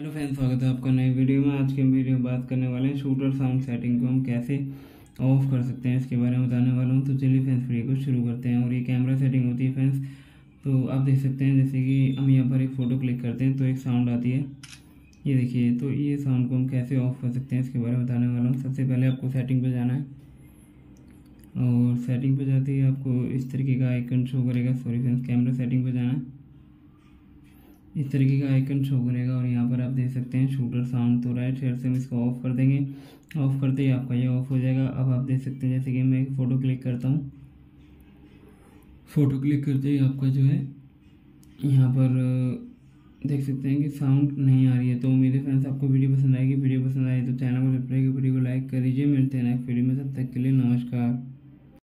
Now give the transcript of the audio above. Hello friends, स्वागत है आपका नए वीडियो में। आज के वीडियो में बात करने वाले हैं शूटर साउंड सेटिंग को हम कैसे ऑफ कर सकते हैं, इसके बारे में बताने वाला हूं। तो चलिए फ्रेंड्स वीडियो को शुरू करते हैं। और ये कैमरा सेटिंग होती है फ्रेंड्स, तो आप देख सकते हैं जैसे कि हम यहाँ पर एक फ़ोटो क्लिक करते हैं तो एक साउंड आती है, ये देखिए। तो ये साउंड को हम कैसे ऑफ कर सकते हैं इसके बारे में बताने वाला हूँ। सबसे पहले आपको सेटिंग पर जाना है और सेटिंग पर जाते ही आपको इस तरीके का आइकन शो करेगा। सॉरी फ्रेंड्स, कैमरा सेटिंग पर जाना है, इस तरीके का आइकन शो करेगा और यहाँ पर आप देख सकते हैं शूटर साउंड। तो राइट साइड से हम इसको ऑफ कर देंगे। ऑफ करते ही आपका ये ऑफ हो जाएगा। अब आप देख सकते हैं जैसे कि मैं एक फ़ोटो क्लिक करता हूँ, फ़ोटो क्लिक करते ही आपका जो है यहाँ पर देख सकते हैं कि साउंड नहीं आ रही है। तो मेरे फ्रेंड्स आपको वीडियो पसंद आएगी। वीडियो पसंद आए तो चैनल को सब्सक्राइब, वीडियो को लाइक कर लीजिए। मिलते हैं नेक्स्ट वीडियो में, तब तक के लिए नमस्कार।